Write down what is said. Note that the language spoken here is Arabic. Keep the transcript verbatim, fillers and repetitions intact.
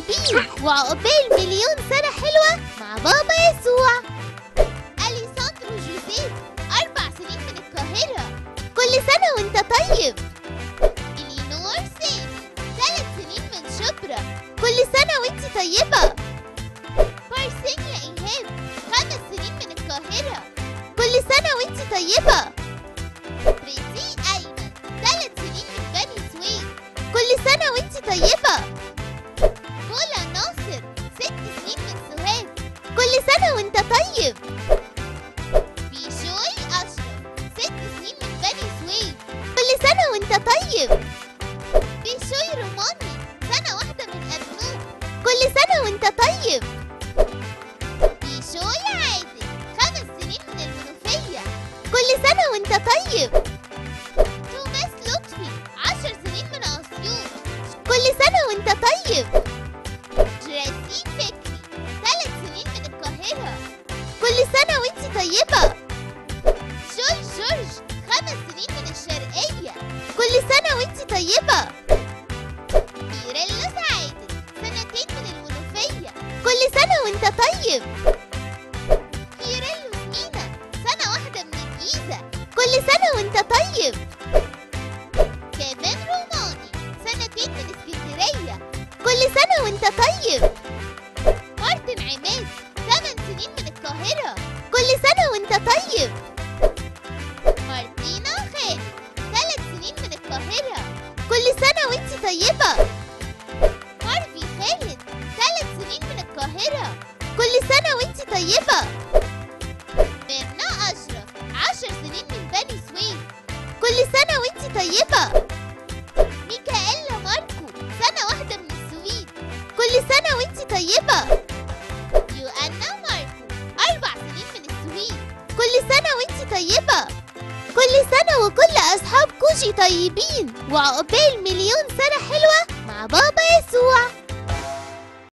طيبين وعقبال مليون سنة حلوة مع بابا يسوع. أليساندرو چوزيف أربع سنين من القاهرة. كل سنة وأنت طيب. إلينور سامي ثلاث سنين من شبرا. كل سنة وأنت طيبة. بارسينيا إيهاب خمس سنين من القاهرة. كل سنة وأنت طيبة. بريتى أيمن ثلاث سنين من بني سويف. كل سنة وأنت طيبة. كل سنة وانت طيب. بيشوي أشرف ست سنين من بني سويف. كل سنة وانت طيب. بيشوي روماني سنة واحدة من أبنوب. كل سنة وانت طيب. بيشوي عادل خمس سنين من المنوفية. كل سنة وانت طيب. توماس لطفي عشر سنين من أسيوط. كل سنة وانت طيب. كل سنة وانتي طيبة. جورج جورج خمس سنين من الشرقية. كل سنة وانتي طيبة. كيرلس عادل سنتين من المنوفية. كل سنة وانت طيب. كيرلس مينا سنة واحدة من الجيزة. كل سنة وانت طيب. كيفين روماني سنتين من اسكندرية. كل سنة وانت طيب. مارتن عماد ثمان سنين من القاهرة. كل سنة وانت طيب. مارتن خالد ثلاث سنين من القاهرة. كل سنة وانت طيبة. مارفي خالد ثلاث سنين من القاهرة. كل سنة وانت طيبة. بيرنا أشرف عشر سنين من بني سويف. كل سنة وانت طيبة. نيكالو ماركو سنة واحدة من السويد. كل سنة وانت طيبة. كل سنة وانتي طيبة. كل سنة وكل أصحاب كوچي طيبين وعقبال مليون سنة حلوة مع بابا يسوع.